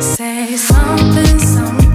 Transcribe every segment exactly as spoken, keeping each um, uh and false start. Say something, something.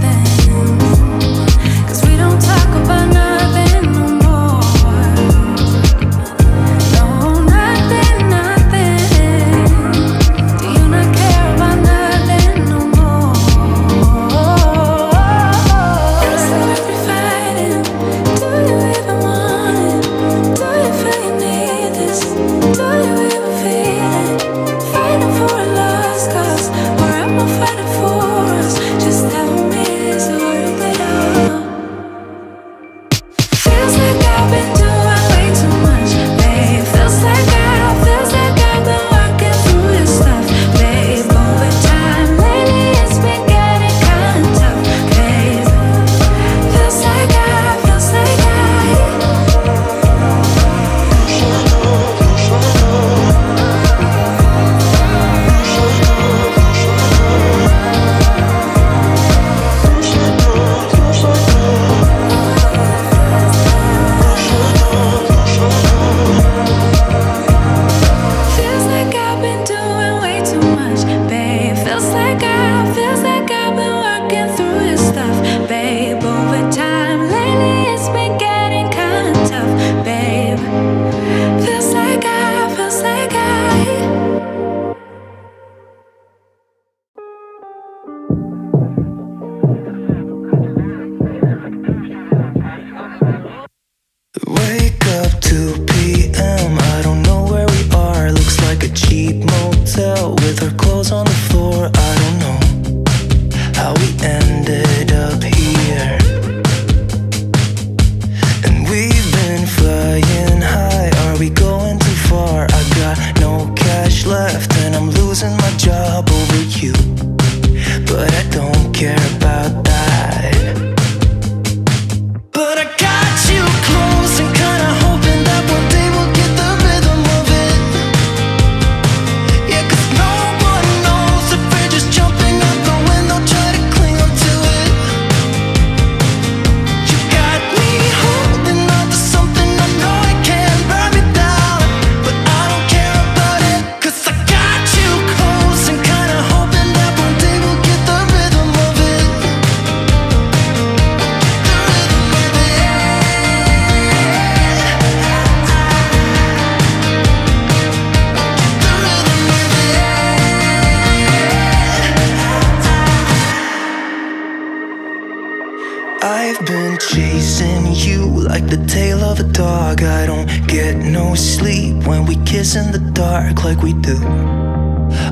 I've been chasing you like the tail of a dog. I don't get no sleep when we kiss in the dark like we do.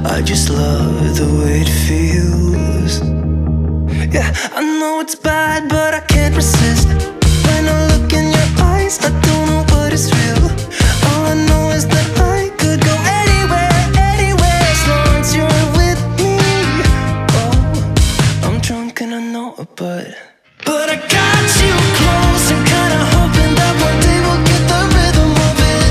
I just love the way it feels. Yeah, I know it's bad, but I can't resist. When I look in your eyes, I don't know what is real. All I know is that I could go anywhere, anywhere, as long as you're with me. Oh, I'm drunk and I know, but... but I got you close and kinda hoping that one day we'll get the rhythm of it.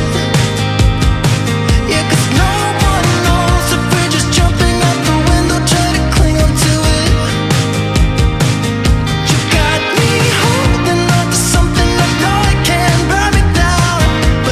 Yeah, cause no one knows if we're just jumping out the window, try to cling on to it. You got me holding on to something I know I can't write it down.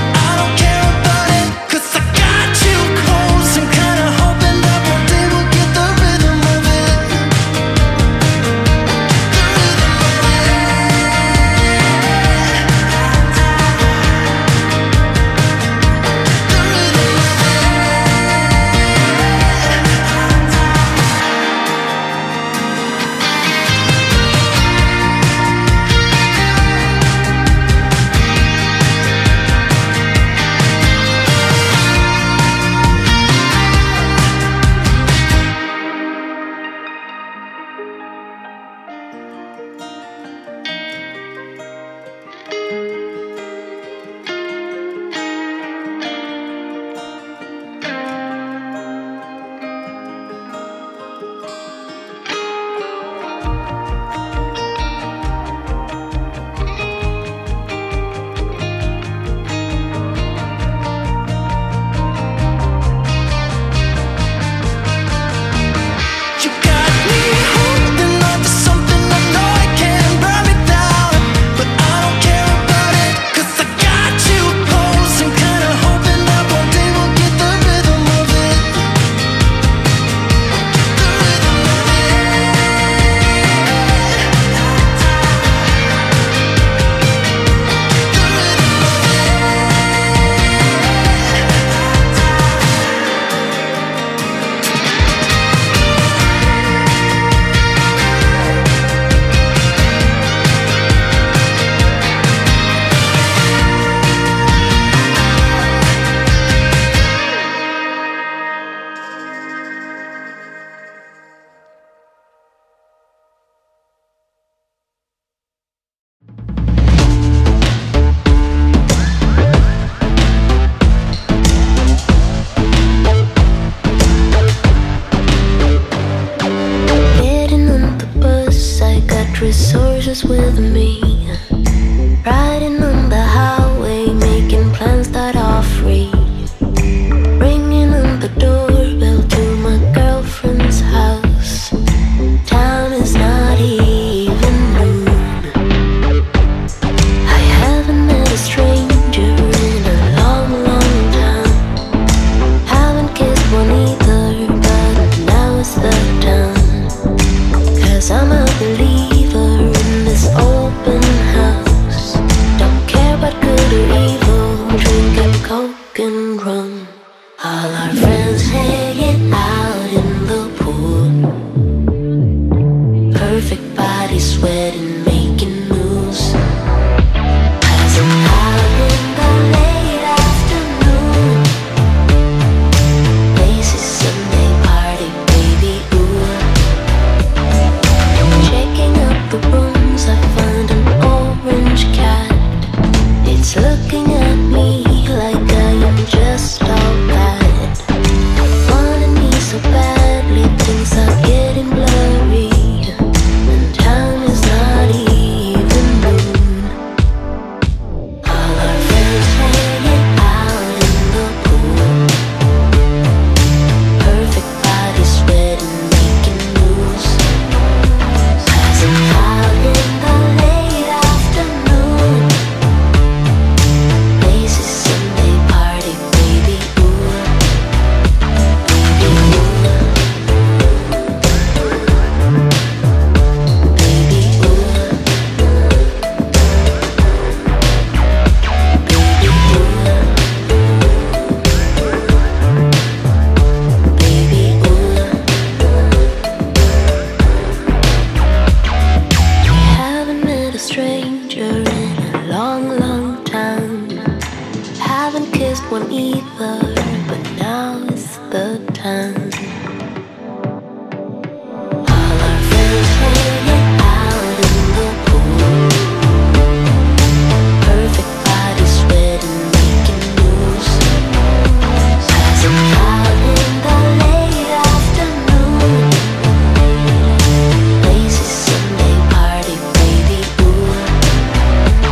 is with me. Riding on the highway, making plans that are free. Ringing on the doorbell to my girlfriend's house. Town is not even noon. I haven't met a stranger in a long, long time. Haven't kissed one either, but now is the time. 'Cause I'm a believer in this open house. Don't care about good or evil, drinking coke and rum. All our friends hanging out in the pool. Perfect body sweating, making moves. As I'm out in the late afternoon, this is Sunday party, baby, ooh. The rooms, I find an orange cat. It's looking at me like I am just all bad. Wanting me so badly, things are getting blurry. And time is not even noon. All our friends hanging out in the pool. Perfect body sweating, making moves. Haven't kissed one either, but now is the time. All our friends hanging out in the pool. Perfect body sweating, making moves. As I'm out in the late afternoon, this is Sunday party, baby, ooh. All our friends hanging out.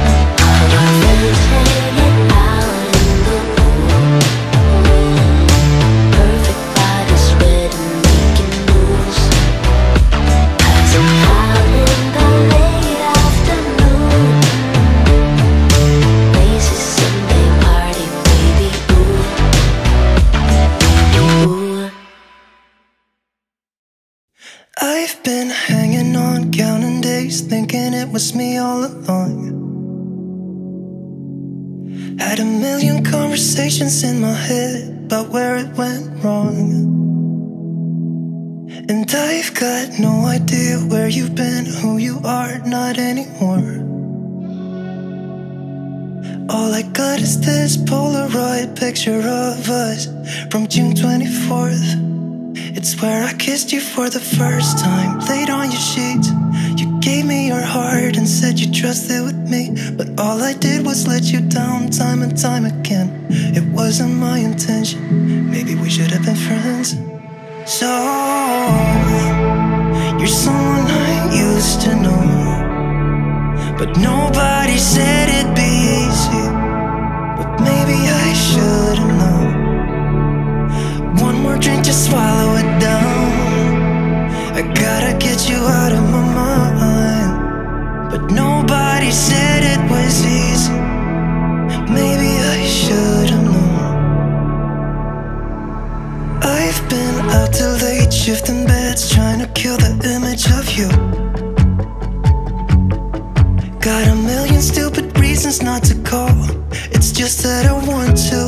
I've been hanging on, counting days, thinking it was me all along. Had a million conversations in my head about where it went wrong. And I've got no idea where you've been, who you are, not anymore. All I got is this Polaroid picture of us from June twenty-fourth. It's where I kissed you for the first time, laid on your sheets. You gave me your heart and said you trusted with me, but all I did was let you down time and time again. It wasn't my intention. Maybe we should have been friends. So you're someone I used to know, but nobody said it'd be easy. But maybe I should have known. One more drink to swallow it down. I gotta get you out of my mind. But nobody said it was easy. Maybe I should've known. I've been out till late, shifting beds, trying to kill the image of you. Got a million stupid reasons not to call. It's just that I want to.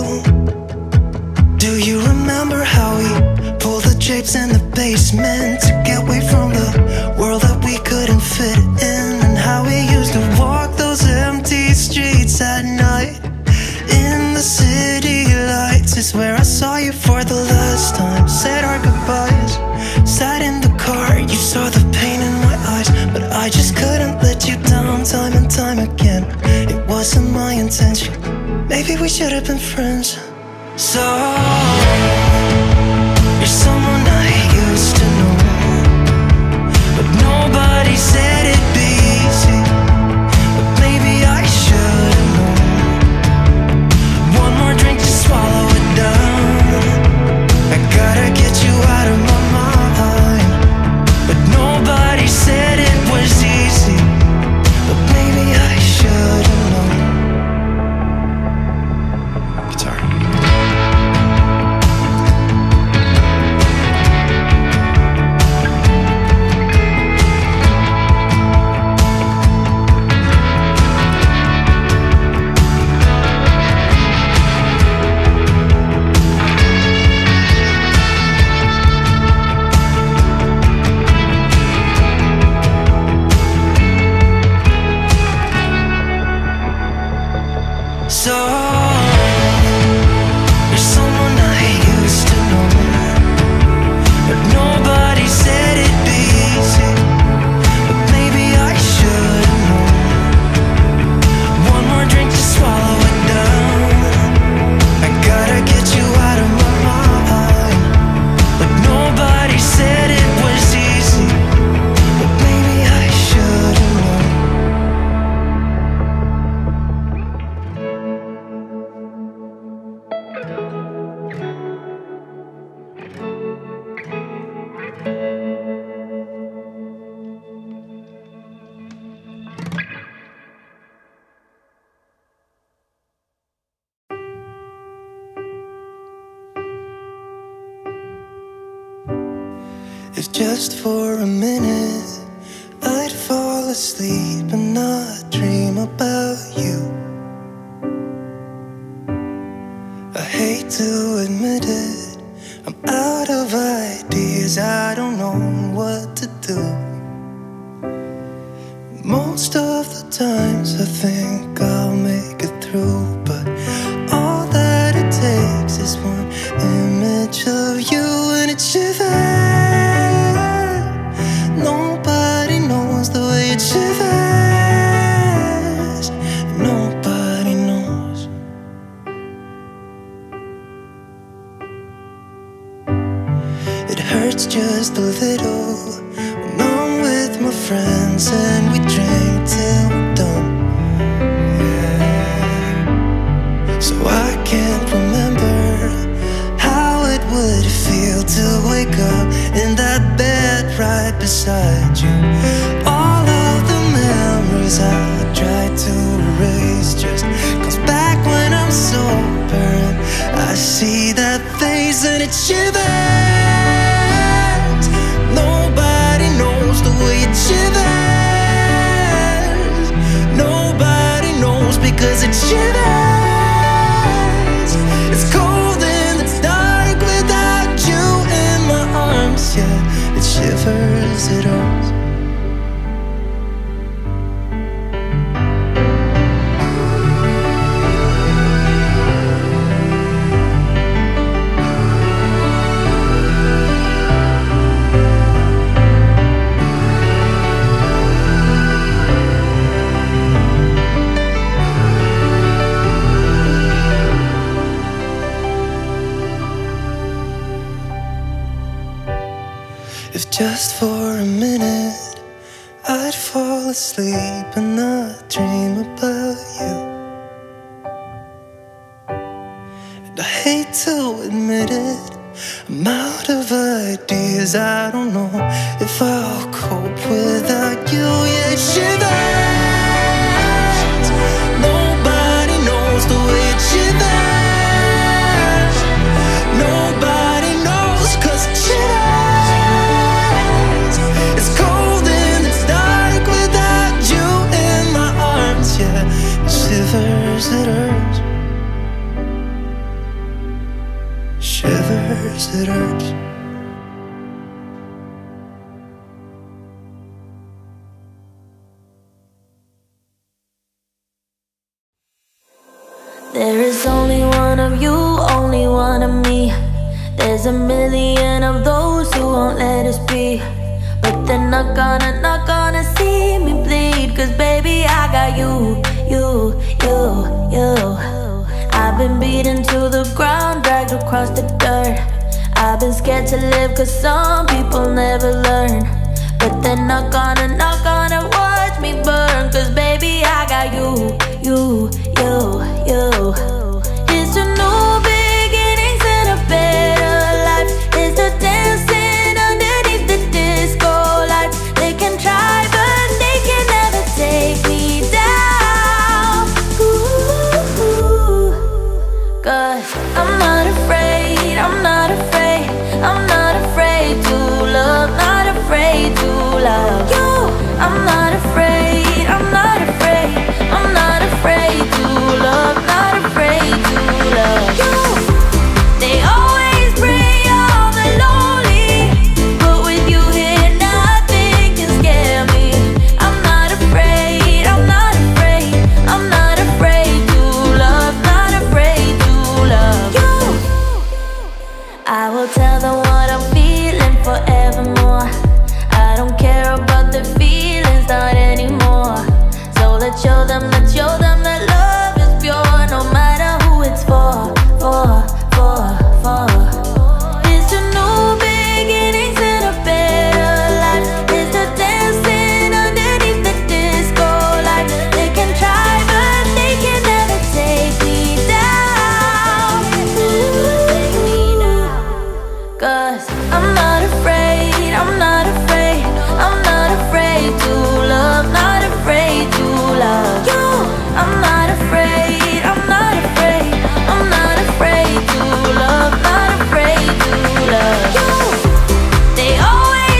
Do you remember how we pulled the drapes in the basement to get away from the world that we couldn't fit in? And how we used to walk those empty streets at night. In the city lights is where I saw you for the last time. Said our goodbyes, sat in the car, you saw the pain in my eyes. But I just couldn't let you down time and time again. It wasn't my intention. Maybe we should have been friends. So, you're someone I used to know, but nobody said it'd be easy. If just for a minute I'd fall asleep and not dream about you. I hate to admit it, I'm out of ideas, I don't know what to do. Most of the times I think I'll make it through, but all that it takes is one image of you and it shivers. Hurts just a little when I'm with my friends and we drink till we're done. Yeah. So I can't remember how it would feel to wake up in that bed right beside you. All of the memories I try to erase just comes back when I'm sober and I see that face and it shivers. Cause it shivers. It's cold and it's dark without you in my arms. Yeah, it shivers, it hurts. If just for a minute I'd fall asleep and not dream about you. And I hate to admit it, I'm out of ideas, I don't know if I'll cope without you. Yeah, it shivers. Nobody knows the way it shivers. Nobody knows, cause it shivers. Shivers, it hurts. Shivers, it hurts. There is only one of you, only one of me. There's a million of those who won't let us be, but they're not gonna, not gonna see me bleed. Cause baby, I got you, you, you, you. I've been beaten to the ground, dragged across the dirt. I've been scared to live cause some people never learn, but they're not gonna, not gonna watch me burn. Cause baby, I got you, you, you, you. It's a new beginnings and a better life. It's the dancing underneath the disco lights. They can try but they can never take me down. I'm not afraid, I'm not afraid, I'm not afraid to love, not afraid to love you. I'm not afraid, I'm not afraid, I'm not afraid to love, not afraid to love you. They always bring all the lonely, but with you here nothing can scare me. I'm not afraid, I'm not afraid, I'm not afraid to love, not afraid to love you. I will tell them what I'm feeling forevermore. I don't care about the feelings, not anymore. So let's show them, let's show them that love is pure, no matter who it's for, for, for, for. It's a new beginnings and a better life. It's the dancing underneath the disco lights. They can try, but they can never take me down. Cause I'm not afraid, I'm not afraid, I'm not afraid to love, not afraid to love you. I'm not afraid, I'm not afraid, I'm not afraid to love, not afraid to love you. They always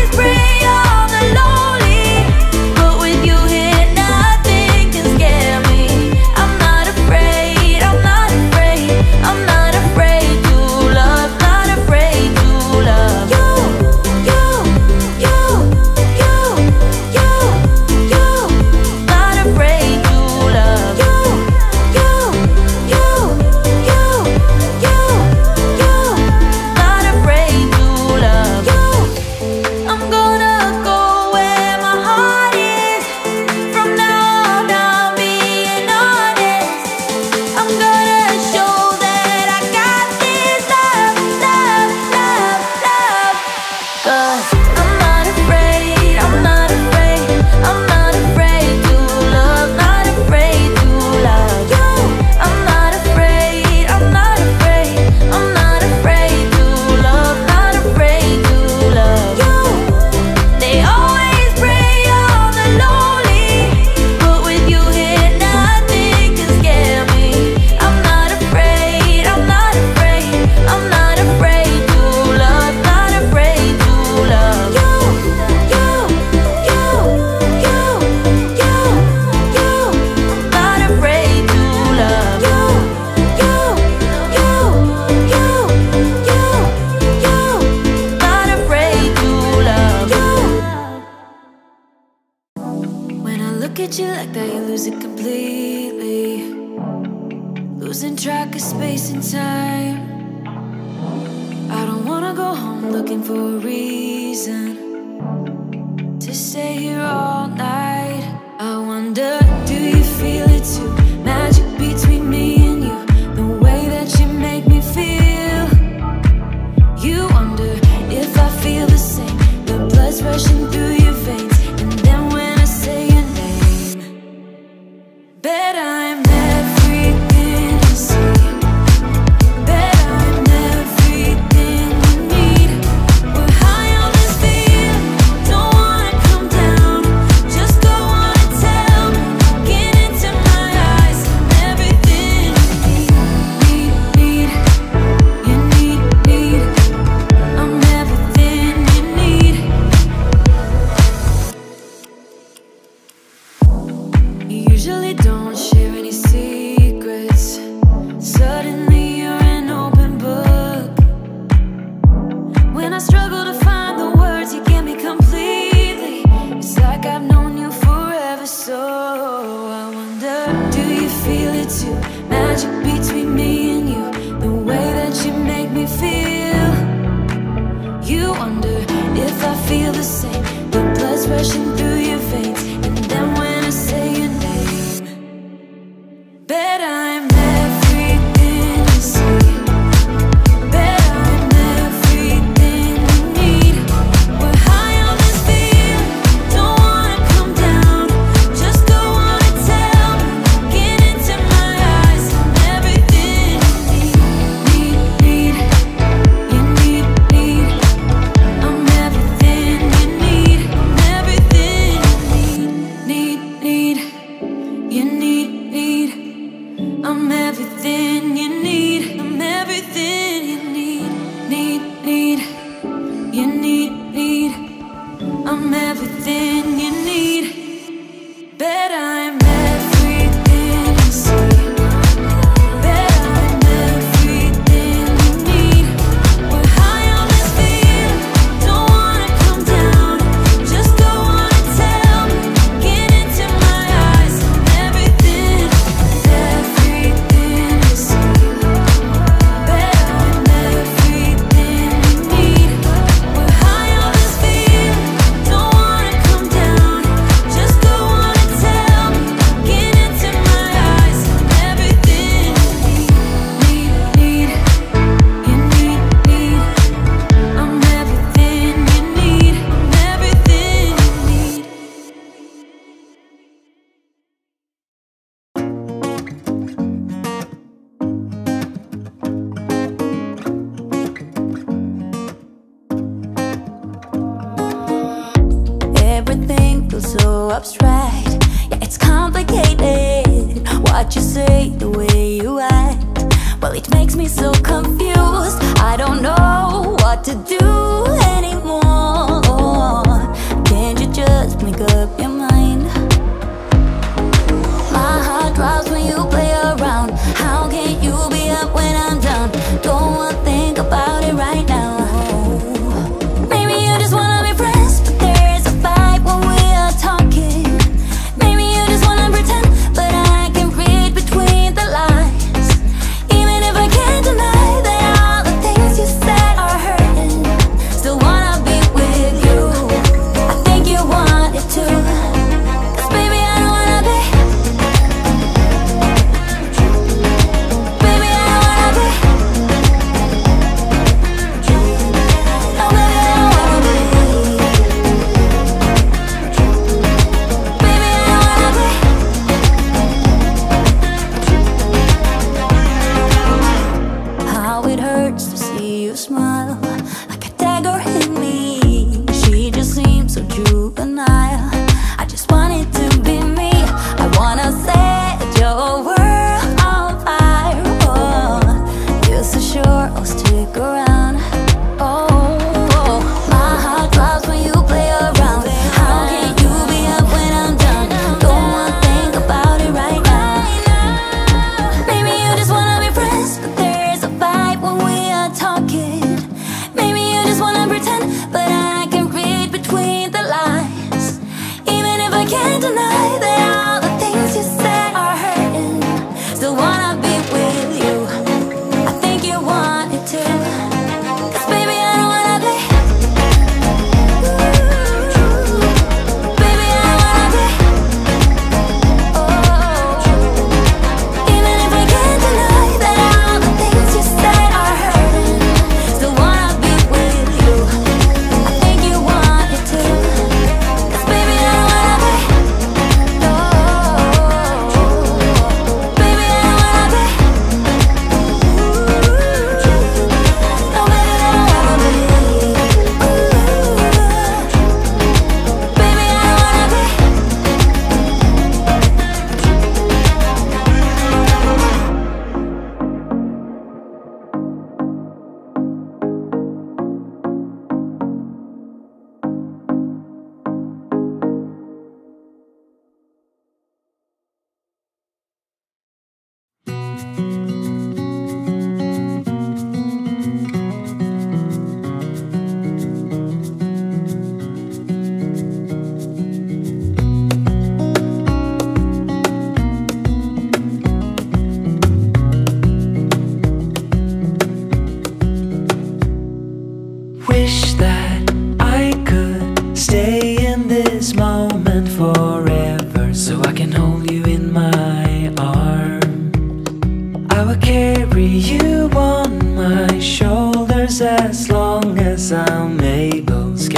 Still wanna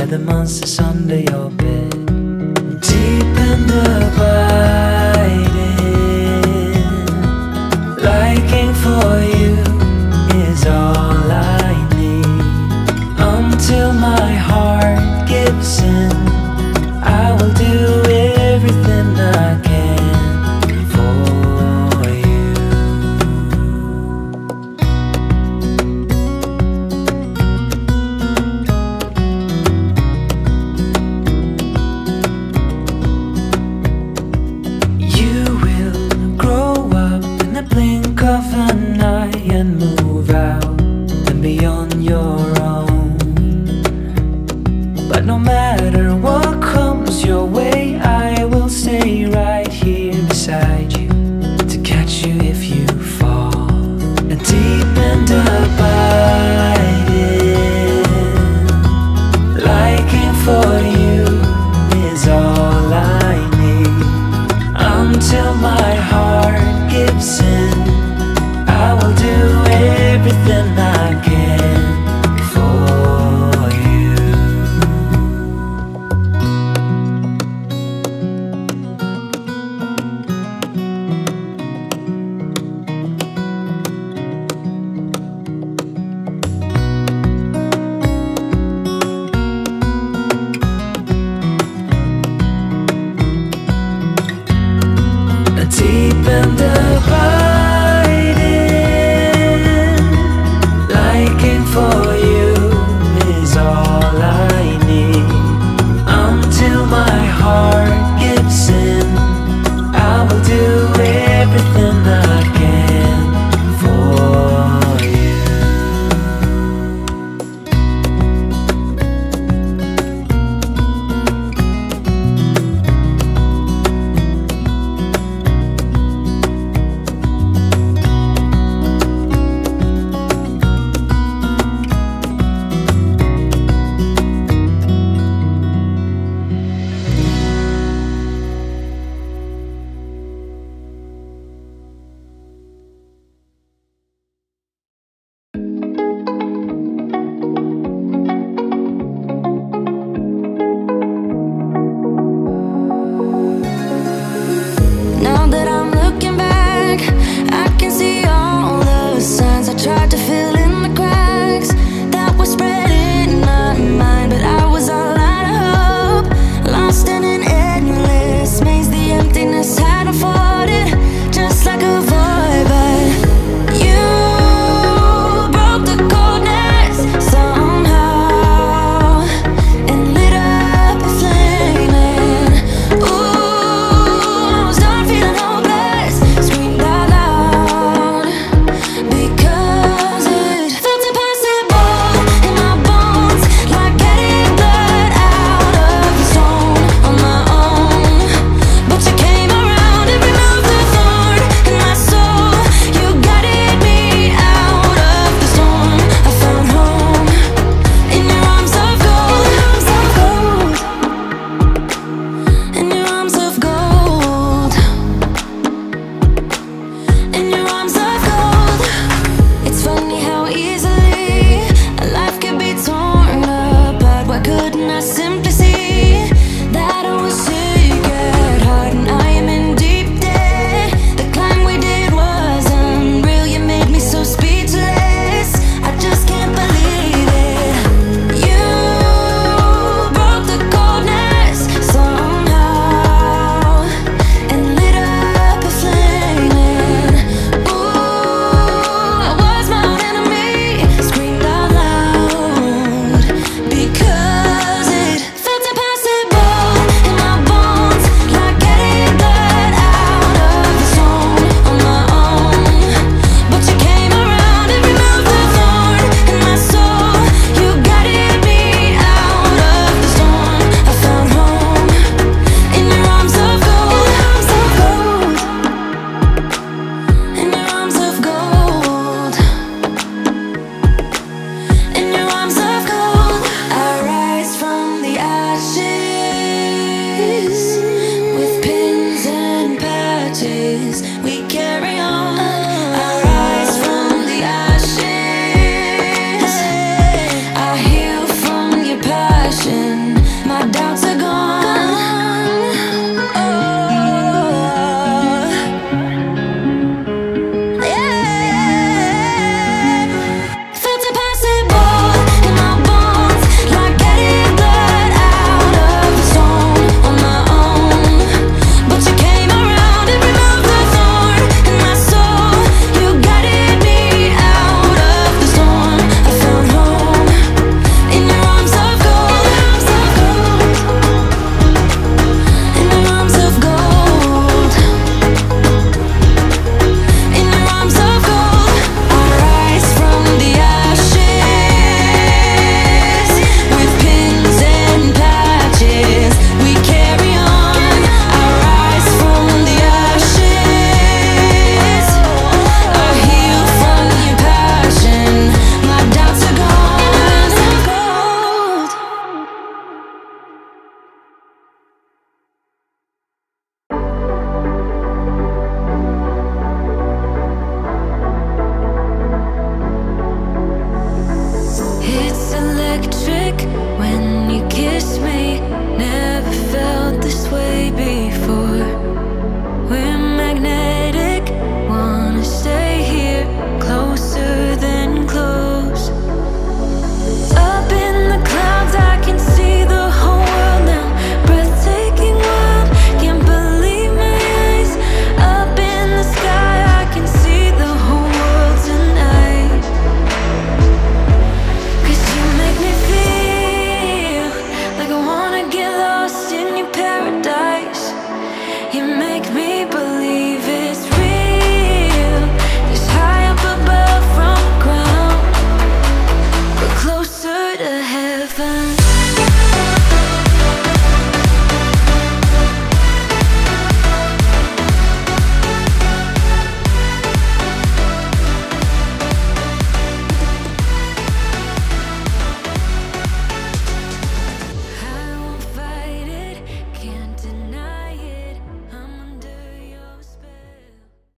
Scare the monsters under your bed. Deep and abiding, liking for you is all I need. Until my heart gives in, I will do everything I can for you. You will grow up in the blink of an eye and move out and be on your own. But no matter what comes your way,